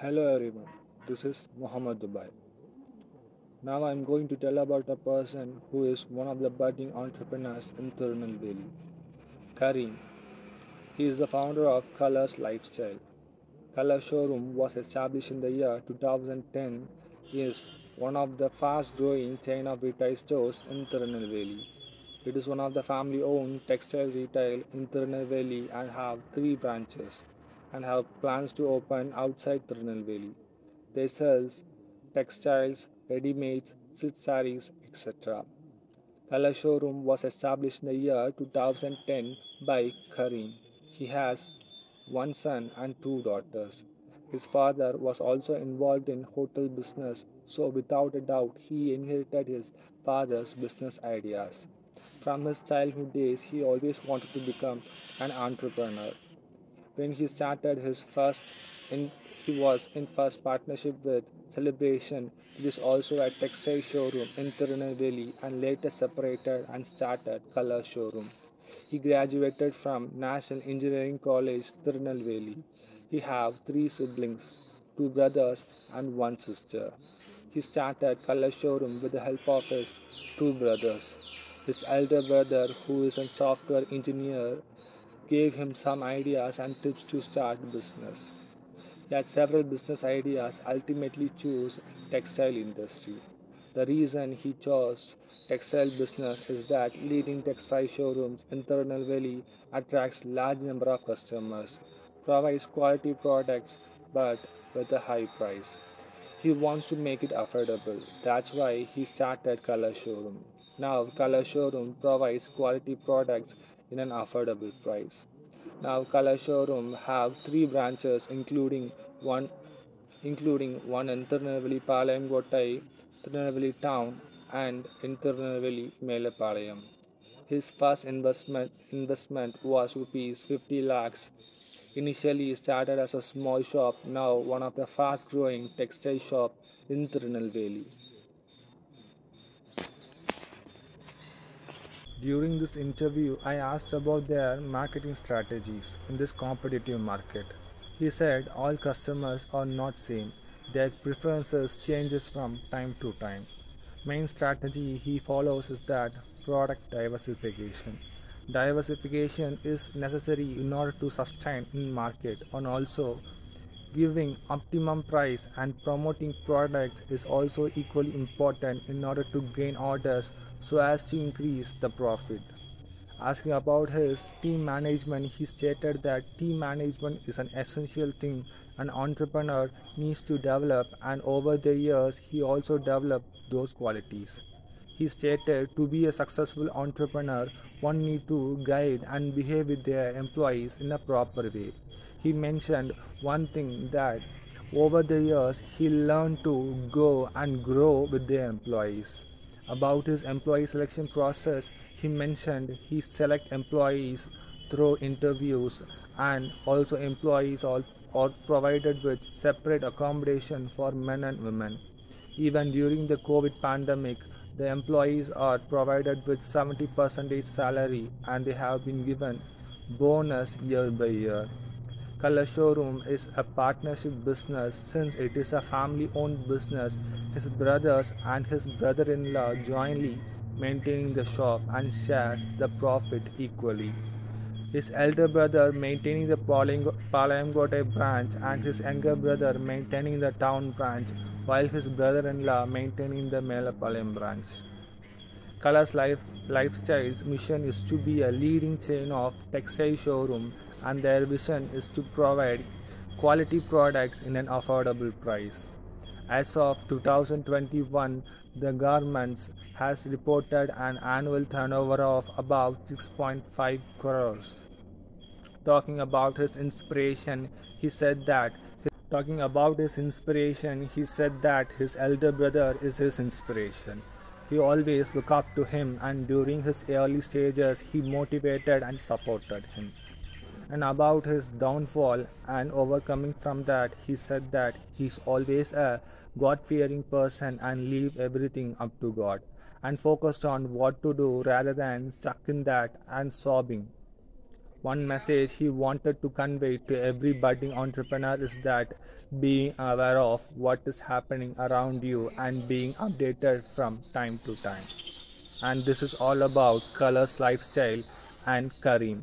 Hello everyone, this is Mohamed Dubail. Now I am going to tell about a person who is one of the budding entrepreneurs in Tirunelveli, Kareem. He is the founder of Colors Lifestyle. Color showroom was established in the year 2010. It is one of the fast-growing chain of retail stores in Tirunelveli. It is one of the family-owned textile retail in Tirunelveli and have 3 branches, and have plans to open outside Tirunelveli. They sell textiles, ready-mades, silk sarees, etc. Color showroom was established in the year 2010 by Kareem. He has 1 son and 2 daughters. His father was also involved in hotel business, so without a doubt he inherited his father's business ideas. From his childhood days, he always wanted to become an entrepreneur. When he started his first partnership with Celebration, which is also a textile showroom in Tirunelveli, and later separated and started Color Showroom. He graduated from National Engineering College Tirunelveli. He have 3 siblings, 2 brothers and 1 sister. He started Color Showroom with the help of his 2 brothers. His elder brother, who is a software engineer, gave him some ideas and tips to start business. He had several business ideas, ultimately chose textile industry. The reason he chose textile business is that leading textile showrooms in Tirunelveli attracts large number of customers, provides quality products but with a high price. He wants to make it affordable. That's why he started Color Showroom. Now Color Showroom provides quality products in an affordable price. Now Color Showroom have 3 branches, including one in Tirunelveli Palayamkottai, Tirunelveli town, and in Tirunelveli Melapalayam. His first investment was rupees 50 lakhs. Initially started as a small shop, now one of the fast growing textile shop in Tirunelveli. During this interview, I asked about their marketing strategies in this competitive market. He said all customers are not same. Their preferences changes from time to time. Main strategy he follows is that product diversification. Diversification is necessary in order to sustain in market, and also giving optimum price and promoting products is also equally important in order to gain orders so as to increase the profit. Asking about his team management, he stated that team management is an essential thing an entrepreneur needs to develop, and over the years he also developed those qualities. He stated to be a successful entrepreneur, one needs to guide and behave with their employees in a proper way. He mentioned one thing that over the years he learned to go and grow with their employees. About his employee selection process, he mentioned he select employees through interviews, and also employees are provided with separate accommodation for men and women. Even during the COVID pandemic, the employees are provided with 70% salary, and they have been given bonus year by year. Color Showroom is a partnership business. Since it is a family-owned business, his brothers and his brother-in-law jointly maintaining the shop and share the profit equally. His elder brother maintaining the Palayamkottai branch and his younger brother maintaining the town branch, while his brother-in-law maintaining the Melapalayam branch. Colors Lifestyle's mission is to be a leading chain of textile showroom, and their vision is to provide quality products in an affordable price. As of 2021, the garments has reported an annual turnover of about 6.5 crores. Talking about his inspiration, he said that his elder brother is his inspiration. He always looked up to him, and during his early stages he motivated and supported him. And about his downfall and overcoming from that, he said that he's always a God-fearing person and leave everything up to God, and focused on what to do rather than stuck in that and sobbing. One message he wanted to convey to every budding entrepreneur is that being aware of what is happening around you and being updated from time to time. And this is all about Colors Lifestyle and Kareem.